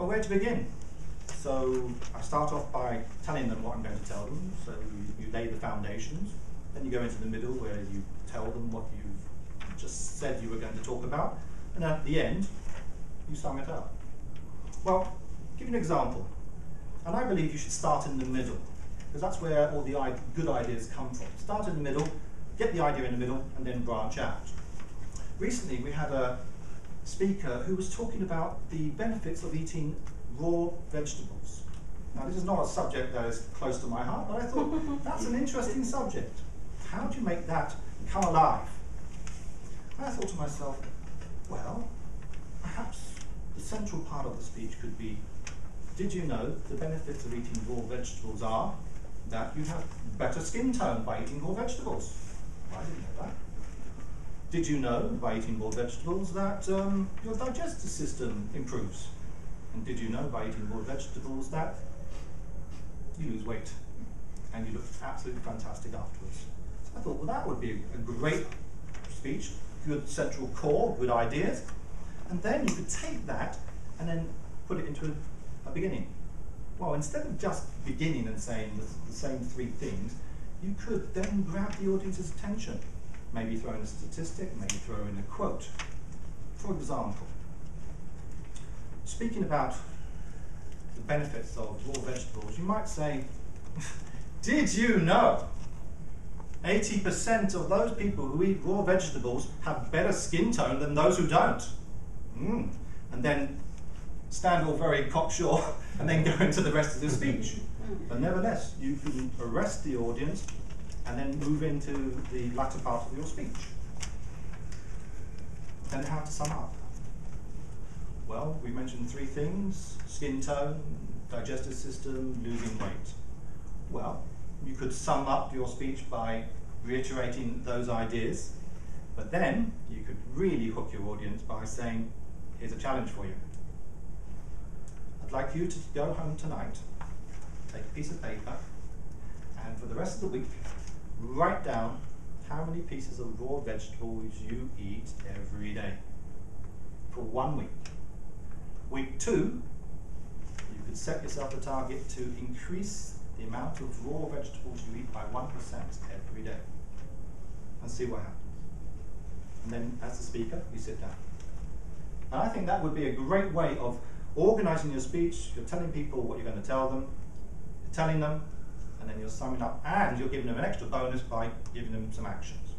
But where to begin? So I start off by telling them what I'm going to tell them. So you lay the foundations, then you go into the middle where you tell them what you've just said you were going to talk about, and at the end, you sum it up. Well, give you an example, and I believe you should start in the middle, because that's where all the good ideas come from. Start in the middle, get the idea in the middle, and then branch out. Recently, we had a speaker who was talking about the benefits of eating raw vegetables. Now, this is not a subject that is close to my heart, but I thought, that's an interesting subject. How do you make that come alive? And I thought to myself, well, perhaps the central part of the speech could be, did you know the benefits of eating raw vegetables are that you have better skin tone by eating raw vegetables? Well, I didn't know that. Did you know by eating raw vegetables that your digestive system improves? And did you know by eating raw vegetables that you lose weight? And you look absolutely fantastic afterwards. So I thought, well, that would be a great speech, good central core, good ideas. And then you could take that and then put it into a beginning. Well, instead of just beginning and saying the same three things, you could then grab the audience's attention. Maybe throw in a statistic, maybe throw in a quote. For example, speaking about the benefits of raw vegetables, you might say, did you know 80% of those people who eat raw vegetables have better skin tone than those who don't? And then stand all very cocksure and then go into the rest of the speech. But nevertheless, you can arrest the audience and then move into the latter part of your speech. Then how to sum up? Well, we mentioned three things: skin tone, digestive system, losing weight. Well, you could sum up your speech by reiterating those ideas, but then you could really hook your audience by saying, here's a challenge for you. I'd like you to go home tonight, take a piece of paper, and for the rest of the week, write down how many pieces of raw vegetables you eat every day for 1 week. Week two, you could set yourself a target to increase the amount of raw vegetables you eat by 1% every day, and see what happens. And then, as the speaker, you sit down. And I think that would be a great way of organizing your speech. You're telling people what you're going to tell them, you're telling them, and then you're summing up, and you're giving them an extra bonus by giving them some actions.